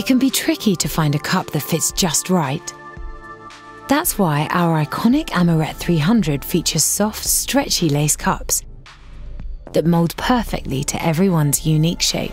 it can be tricky to find a cup that fits just right. That's why our iconic Amourette 300 features soft, stretchy lace cups that mold perfectly to everyone's unique shape.